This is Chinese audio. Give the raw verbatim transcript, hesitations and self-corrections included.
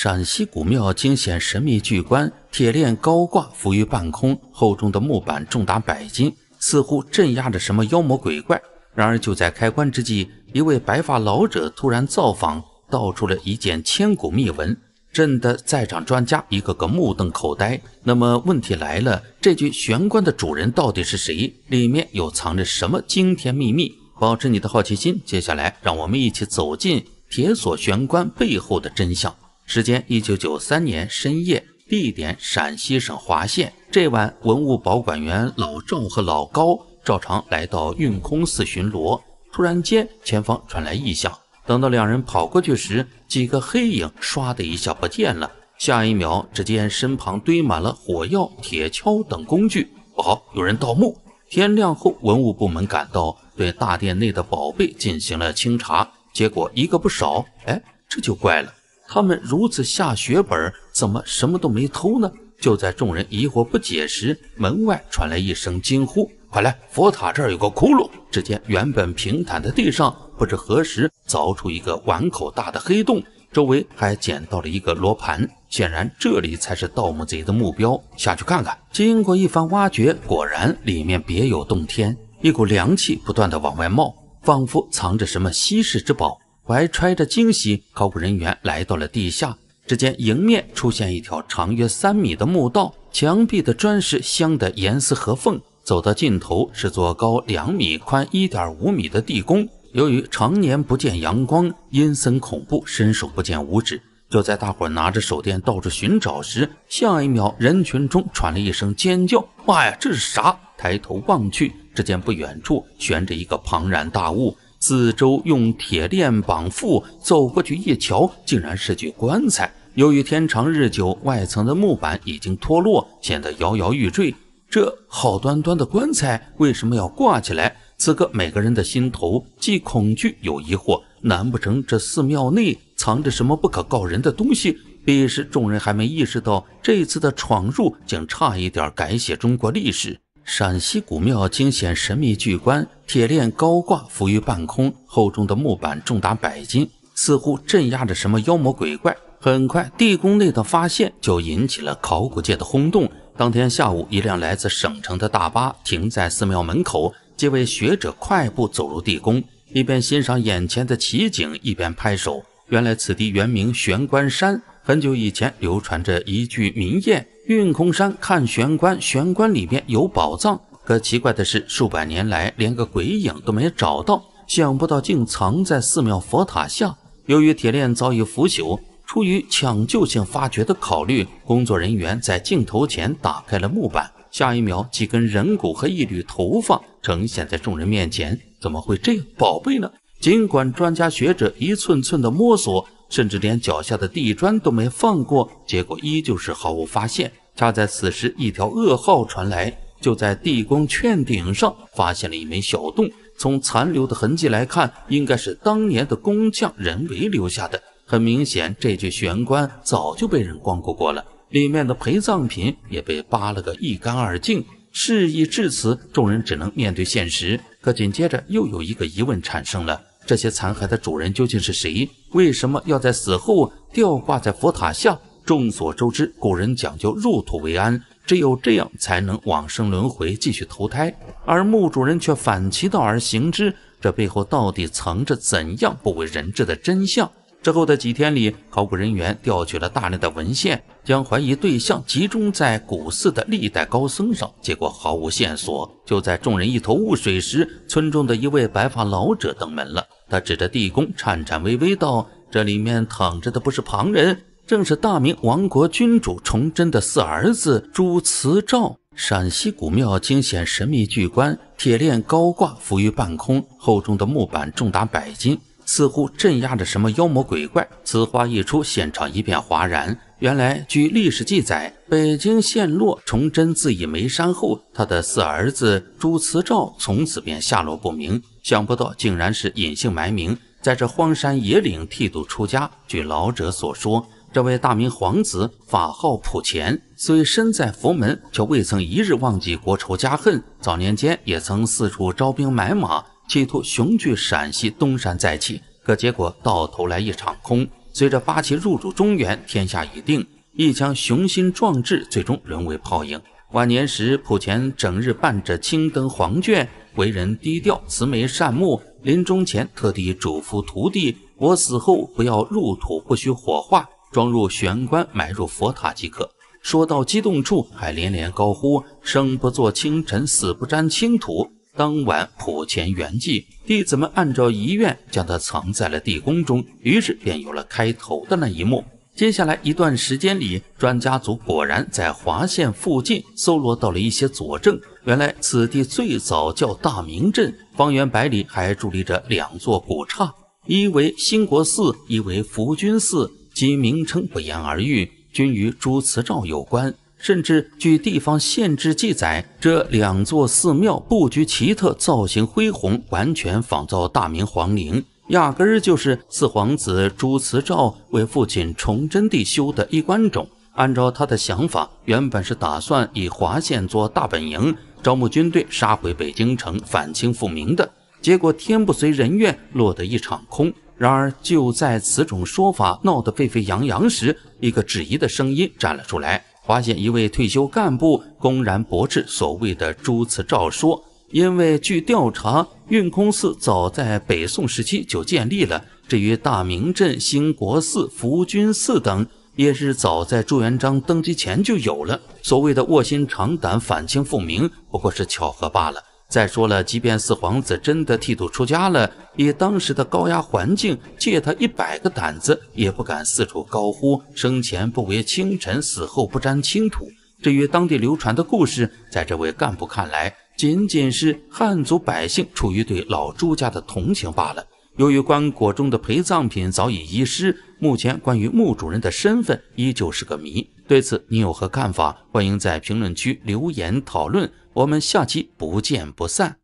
陕西古庙惊现神秘巨棺，铁链高挂浮于半空，厚重的木板重达百斤，似乎镇压着什么妖魔鬼怪。然而就在开棺之际，一位白发老者突然造访，道出了一件千古秘闻，震得在场专家一个个目瞪口呆。那么问题来了，这具玄棺的主人到底是谁？里面又藏着什么惊天秘密？保持你的好奇心，接下来让我们一起走进铁锁玄棺背后的真相。时间一九九三年深夜，地点陕西省华县。这晚，文物保管员老赵和老高照常来到运空寺巡逻，突然间前方传来异响。等到两人跑过去时，几个黑影唰的一下不见了。下一秒，只见身旁堆满了火药、铁锹等工具。不好，有人盗墓！天亮后，文物部门赶到，对大殿内的宝贝进行了清查，结果一个不少。哎，这就怪了，他们如此下血本，怎么什么都没偷呢？就在众人疑惑不解时，门外传来一声惊呼：“快来，佛塔这儿有个窟窿！”只见原本平坦的地上，不知何时凿出一个碗口大的黑洞，周围还捡到了一个罗盘，显然这里才是盗墓贼的目标。下去看看。经过一番挖掘，果然里面别有洞天，一股凉气不断地往外冒，仿佛藏着什么稀世之宝。怀揣着惊喜，考古人员来到了地下。只见迎面出现一条长约三米的墓道，墙壁的砖石镶得严丝合缝。走到尽头是座高两米、宽 一点五 米的地宫。由于常年不见阳光，阴森恐怖，伸手不见五指。就在大伙拿着手电到处寻找时，下一秒人群中传来一声尖叫：“妈呀，这是啥？”抬头望去，只见不远处悬着一个庞然大物。四周用铁链绑缚，走过去一瞧，竟然是具棺材。由于天长日久，外层的木板已经脱落，显得摇摇欲坠。这好端端的棺材为什么要挂起来？此刻每个人的心头既恐惧有疑惑，难不成这寺庙内藏着什么不可告人的东西？彼时众人还没意识到，这次的闯入竟差一点改写中国历史。陕西古庙惊现神秘巨棺，铁链高挂浮于半空，厚重的木板重达百斤，似乎镇压着什么妖魔鬼怪。很快，地宫内的发现就引起了考古界的轰动。当天下午，一辆来自省城的大巴停在寺庙门口，几位学者快步走入地宫，一边欣赏眼前的奇景，一边拍手。原来此地原名玄关山，很久以前流传着一句民谚：“运空山看玄关，玄关里面有宝藏。”可奇怪的是，数百年来连个鬼影都没找到，想不到竟藏在寺庙佛塔下。由于铁链早已腐朽，出于抢救性发掘的考虑，工作人员在镜头前打开了木板，下一秒几根人骨和一缕头发呈现在众人面前。怎么会这样宝贝呢？尽管专家学者一寸寸的摸索，甚至连脚下的地砖都没放过，结果依旧是毫无发现。恰在此时，一条噩耗传来，就在地宫券顶上发现了一枚小洞，从残留的痕迹来看，应该是当年的工匠人为留下的。很明显，这具玄棺早就被人光顾过了，里面的陪葬品也被扒了个一干二净。事已至此，众人只能面对现实。可紧接着又有一个疑问产生了：这些残骸的主人究竟是谁？为什么要在死后吊挂在佛塔下？众所周知，古人讲究入土为安，只有这样才能往生轮回，继续投胎。而墓主人却反其道而行之，这背后到底藏着怎样不为人知的真相？之后的几天里，考古人员调取了大量的文献，将怀疑对象集中在古寺的历代高僧上，结果毫无线索。就在众人一头雾水时，村中的一位白发老者登门了，他指着地宫颤颤巍巍道：“这里面躺着的不是旁人，正是大明亡国君主崇祯的四儿子朱慈照。”陕西古庙惊现神秘巨棺，铁链高挂浮于半空，厚重的木板重达百斤，似乎镇压着什么妖魔鬼怪。此话一出，现场一片哗然。原来据历史记载，北京陷落，崇祯自缢煤山后，他的四儿子朱慈照从此便下落不明，想不到竟然是隐姓埋名，在这荒山野岭剃度出家。据老者所说，这位大明皇子法号溥虔，虽身在佛门，却未曾一日忘记国仇家恨。早年间也曾四处招兵买马，企图雄踞陕西东山再起，可结果到头来一场空。随着八旗入主中原，天下已定。一腔雄心壮志，最终沦为泡影。晚年时，溥虔整日伴着青灯黄卷，为人低调，慈眉善目。临终前特地嘱咐徒弟：“我死后不要入土，不许火化，装入玄棺，埋入佛塔即可。”说到激动处，还连连高呼：“生不做清尘，死不沾青土。”当晚，溥虔圆寂，弟子们按照遗愿将他藏在了地宫中，于是便有了开头的那一幕。接下来一段时间里，专家组果然在华县附近搜罗到了一些佐证。原来此地最早叫大明镇，方圆百里还伫立着两座古刹，一为兴国寺，一为福君寺，其名称不言而喻，均与朱慈照有关。甚至据地方县志记载，这两座寺庙布局奇特，造型恢宏，完全仿造大明皇陵，压根儿就是四皇子朱慈照为父亲崇祯帝修的衣冠冢。按照他的想法，原本是打算以华县做大本营，招募军队，杀回北京城，反清复明的。结果天不遂人愿，落得一场空。然而就在此种说法闹得沸沸扬扬时，一个质疑的声音站了出来。华县一位退休干部公然驳斥所谓的朱慈照说，因为据调查，运空寺早在北宋时期就建立了，至于大明镇、兴国寺、福君寺等，也是早在朱元璋登基前就有了。所谓的卧薪尝胆、反清复明，不过是巧合罢了。再说了，即便四皇子真的剃度出家了，以当时的高压环境，借他一百个胆子也不敢四处高呼生前不为清尘，死后不沾青土。至于当地流传的故事，在这位干部看来，仅仅是汉族百姓出于对老朱家的同情罢了。由于棺椁中的陪葬品早已遗失，目前关于墓主人的身份依旧是个谜。对此你有何看法？欢迎在评论区留言讨论，我们下期不见不散。